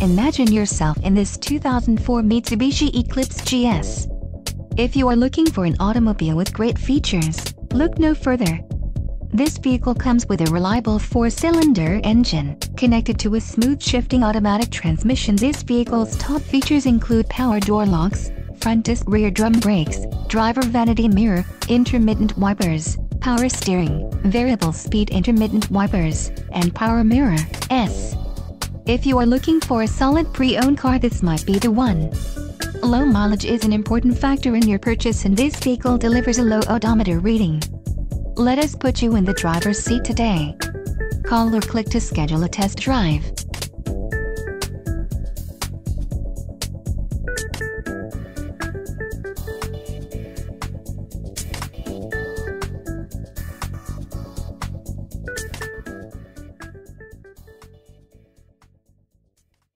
Imagine yourself in this 2004 Mitsubishi Eclipse GS. If you are looking for an automobile with great features, look no further. This vehicle comes with a reliable 4-cylinder engine, connected to a smooth shifting automatic transmission. This vehicle's top features include power door locks, front disc rear drum brakes, driver vanity mirror, intermittent wipers, power steering, variable speed intermittent wipers, and power mirror. If you are looking for a solid pre-owned car, this might be the one. Low mileage is an important factor in your purchase, and this vehicle delivers a low odometer reading. Let us put you in the driver's seat today. Call or click to schedule a test drive.